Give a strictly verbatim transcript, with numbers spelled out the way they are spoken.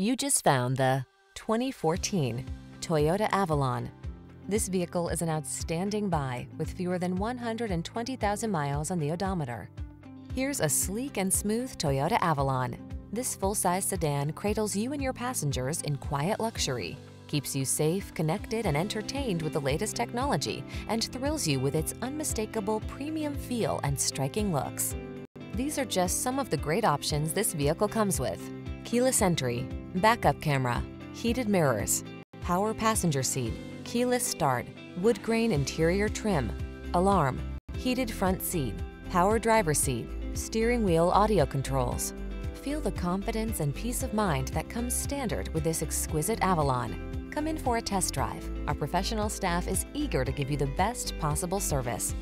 You just found the twenty fourteen Toyota Avalon. This vehicle is an outstanding buy with fewer than one hundred twenty thousand miles on the odometer. Here's a sleek and smooth Toyota Avalon. This full-size sedan cradles you and your passengers in quiet luxury, keeps you safe, connected, and entertained with the latest technology, and thrills you with its unmistakable premium feel and striking looks. These are just some of the great options this vehicle comes with: keyless entry, backup camera, heated mirrors, power passenger seat, keyless start, wood grain interior trim, alarm, heated front seat, power driver seat, steering wheel audio controls. Feel the confidence and peace of mind that comes standard with this exquisite Avalon. Come in for a test drive. Our professional staff is eager to give you the best possible service.